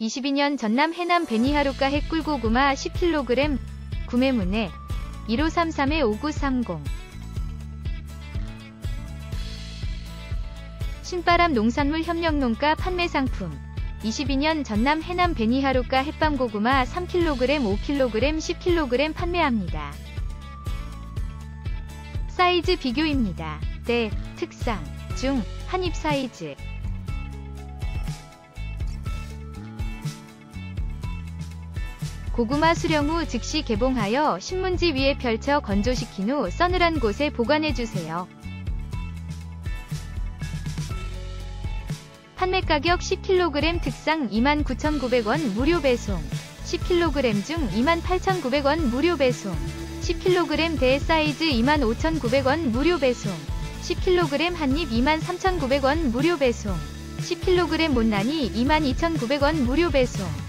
2022년 전남 해남 베니하루까 핵꿀고구마 10kg 구매문의 1533-5930 신바람 농산물 협력농가 판매상품 2022년 전남 해남 베니하루까 햇밤고구마 3kg, 5kg, 10kg 판매합니다. 사이즈 비교입니다. 대, 특상, 중, 한입 사이즈 고구마 수령 후 즉시 개봉하여 신문지 위에 펼쳐 건조시킨 후 서늘한 곳에 보관해주세요. 판매가격 10kg 특상 29,900원 무료 배송 10kg 중 28,900원 무료 배송 10kg 대 사이즈 25,900원 무료 배송 10kg 한입 23,900원 무료 배송 10kg 못난이 22,900원 무료 배송